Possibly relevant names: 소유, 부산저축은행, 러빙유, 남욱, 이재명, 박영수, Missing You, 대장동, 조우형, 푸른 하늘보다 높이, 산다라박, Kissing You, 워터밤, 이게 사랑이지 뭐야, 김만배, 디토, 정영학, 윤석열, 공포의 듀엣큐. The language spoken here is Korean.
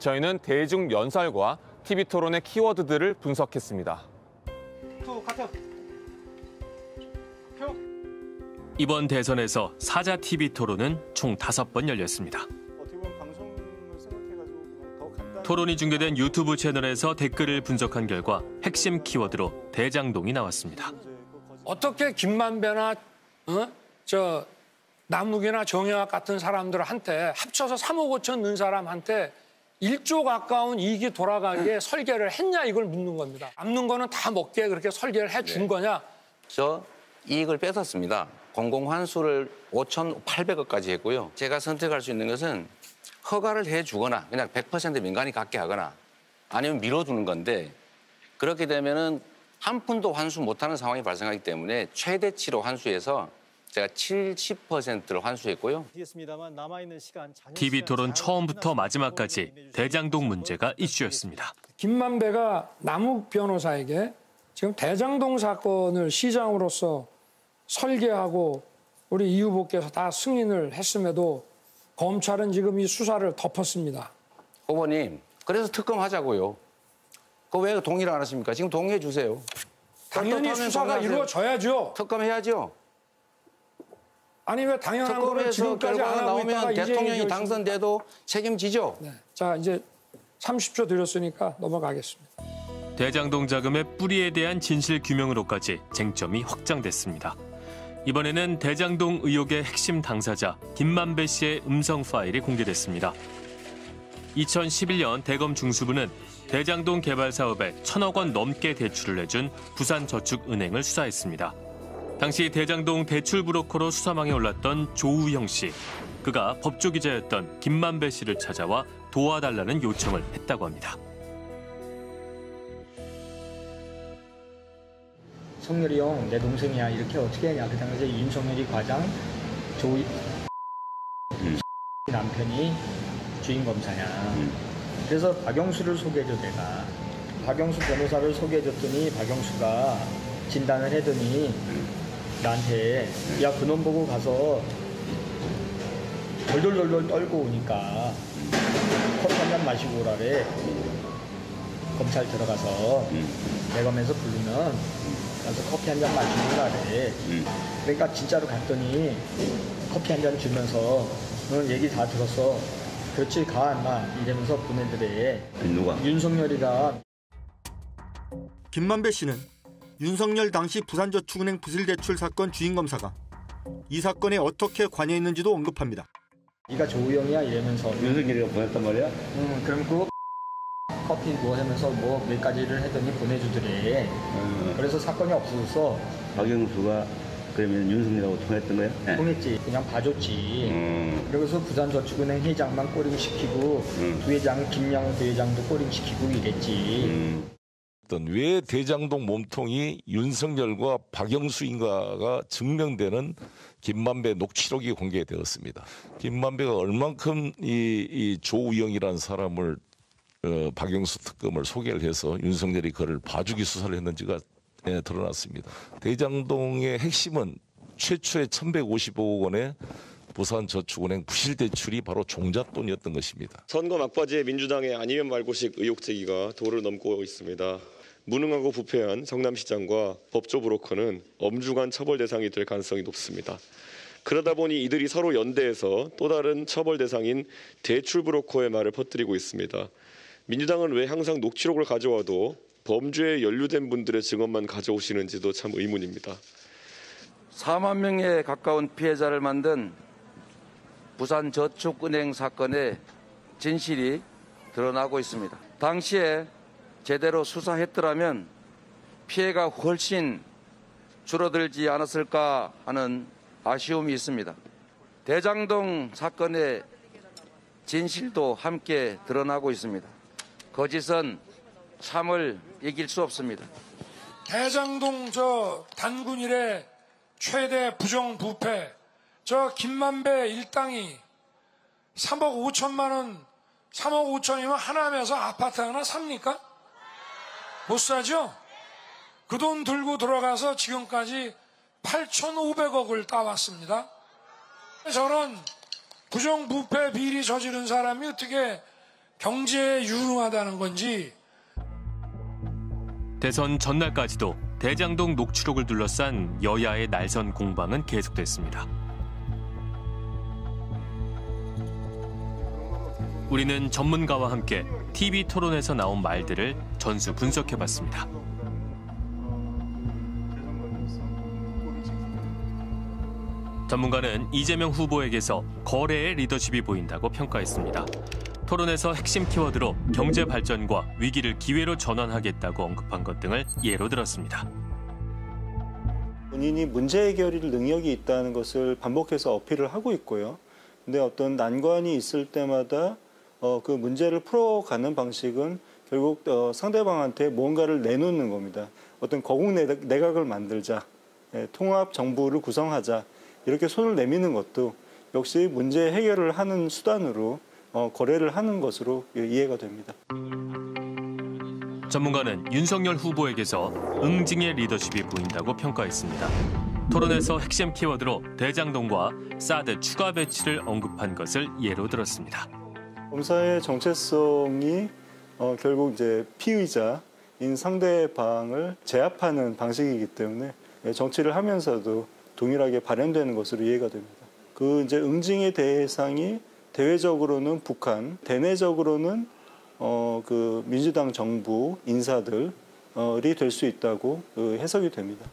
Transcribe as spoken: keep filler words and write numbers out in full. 저희는 대중 연설과 티비 토론의 키워드들을 분석했습니다. 이번 대선에서 사자 티비 토론은 총 다섯 번 열렸습니다. 토론이 중계된 유튜브 채널에서 댓글을 분석한 결과 핵심 키워드로 대장동이 나왔습니다. 어떻게 김만배나 어? 저 남욱이나 정영학 같은 사람들한테 합쳐서 삼억 오천 넣은 사람한테 일조 가까운 이익이 돌아가게 응. 설계를 했냐 이걸 묻는 겁니다. 남는 거는 다 먹게 그렇게 설계를 해준 네. 거냐. 저 이익을 뺏었습니다. 공공환수를 오천팔백억까지 했고요. 제가 선택할 수 있는 것은 허가를 해주거나 그냥 백 퍼센트 민간이 갖게 하거나 아니면 밀어주는 건데 그렇게 되면은 한 푼도 환수 못하는 상황이 발생하기 때문에 최대치로 환수해서 제가 칠십 퍼센트를 환수했고요. 티비 토론 처음부터 마지막까지 대장동 문제가 이슈였습니다. 김만배가 남욱 변호사에게 지금 대장동 사건을 시장으로서 설계하고 우리 이 후보께서 다 승인을 했음에도 검찰은 지금 이 수사를 덮었습니다. 후보님, 그래서 특검하자고요. 그거 왜 동의를 안 하십니까? 지금 동의해 주세요. 당연히 수사가 동의하세요. 이루어져야죠. 특검해야죠. 아니 왜 당연한 거를 지금까지 안 하고 있다가 대통령이 당선돼도 책임지죠. 네. 자 이제 삼십 초 드렸으니까 넘어가겠습니다. 대장동 자금의 뿌리에 대한 진실 규명으로까지 쟁점이 확장됐습니다. 이번에는 대장동 의혹의 핵심 당사자 김만배 씨의 음성 파일이 공개됐습니다. 이천십일 년 대검 중수부는 대장동 개발 사업에 천억 원 넘게 대출을 내준 부산저축은행을 수사했습니다. 당시 대장동 대출 브로커로 수사망에 올랐던 조우형 씨. 그가 법조기자였던 김만배 씨를 찾아와 도와달라는 요청을 했다고 합니다. 성렬이 형, 내 동생이야. 이렇게 어떻게 하냐. 그 당시에 윤석열이 과장, 조 음. 남편이 주임 검사냐. 음. 그래서 박영수를 소개해줘 내가. 박영수 변호사를 소개해줬더니 박영수가 진단을 해더니 음. 나한테 야 그놈 보고 가서 돌돌돌돌 떨고 오니까 컵 한 잔 마시고 오라래. 검찰 들어가서 대검에서 부르면 가서 커피 한 잔 마시고 오라래. 그러니까 진짜로 갔더니 커피 한 잔 주면서 너는 얘기 다 들었어. 그렇지 가 인마 이러면서 보내더래. 누가? 윤석열이가. 김만배 씨는 윤석열 당시 부산저축은행 부실대출 사건 주임검사가 이 사건에 어떻게 관여했는지도 언급합니다. 네가 조우형이야 이러면서 윤석열이가 보냈단 말이야? 응, 그럼 그 커피 뭐 하면서 뭐 몇 가지를 했더니 보내주더래. 음. 그래서 사건이 없어졌어. 박영수가 그러면 윤석열하고 통했던 거야? 네. 통했지. 그냥 봐줬지. 음. 그러고서 부산저축은행 회장만 꼬링시키고 음. 부회장 김양 부회장도 꼬링시키고 이랬지. 음. 왜 대장동 몸통이 윤석열과 박영수인가가 증명되는 김만배 녹취록이 공개되었습니다. 김만배가 얼만큼 이, 이 조우영이라는 사람을 어, 박영수 특검을 소개를 해서 윤석열이 그를 봐주기 수사를 했는지가 예, 드러났습니다. 대장동의 핵심은 최초의 천백오십오억 원의 부산저축은행 부실대출이 바로 종잣돈이었던 것입니다. 선거 막바지에 민주당의 아니면 말고식 의혹 제기가 도를 넘고 있습니다. 무능하고 부패한 성남시장과 법조 브로커는 엄중한 처벌 대상이 될 가능성이 높습니다. 그러다 보니 이들이 서로 연대해서 또 다른 처벌 대상인 대출 브로커의 말을 퍼뜨리고 있습니다. 민주당은 왜 항상 녹취록을 가져와도 범죄에 연루된 분들의 증언만 가져오시는지도 참 의문입니다. 사만 명에 가까운 피해자를 만든 부산저축은행 사건의 진실이 드러나고 있습니다. 당시에 제대로 수사했더라면 피해가 훨씬 줄어들지 않았을까 하는 아쉬움이 있습니다. 대장동 사건의 진실도 함께 드러나고 있습니다. 거짓은 참을 이길 수 없습니다. 대장동 저 단군이래 최대 부정부패, 저 김만배 일당이 삼억 오천만 원, 삼억 오천이면 하남에서 아파트 하나 삽니까? 못 사죠? 그 돈 들고 들어가서 지금까지 팔천오백억을 따왔습니다. 저런 부정부패 비리 저지른 사람이 어떻게 경제에 유능하다는 건지. 대선 전날까지도 대장동 녹취록을 둘러싼 여야의 날선 공방은 계속됐습니다. 우리는 전문가와 함께 티비 토론에서 나온 말들을 전수 분석해봤습니다. 전문가는 이재명 후보에게서 거래의 리더십이 보인다고 평가했습니다. 토론에서 핵심 키워드로 경제 발전과 위기를 기회로 전환하겠다고 언급한 것 등을 예로 들었습니다. 본인이 문제 해결 능력이 있다는 것을 반복해서 어필을 하고 있고요. 근데 어떤 난관이 있을 때마다 어, 그 문제를 풀어가는 방식은 결국 어, 상대방한테 뭔가를 내놓는 겁니다. 어떤 거국 내각을 만들자, 예, 통합 정부를 구성하자. 이렇게 손을 내미는 것도 역시 문제 해결을 하는 수단으로 거래를 하는 것으로 이해가 됩니다. 전문가는 윤석열 후보에게서 응징의 리더십이 보인다고 평가했습니다. 토론에서 핵심 키워드로 대장동과 사드 추가 배치를 언급한 것을 예로 들었습니다. 검사의 정체성이 결국 이제 피의자인 상대방을 제압하는 방식이기 때문에 정치를 하면서도 동일하게 발현되는 것으로 이해가 됩니다. 그 이제 응징의 대상이 대외적으로는 북한, 대내적으로는 어 그 민주당 정부 인사들이 될 수 있다고 해석이 됩니다.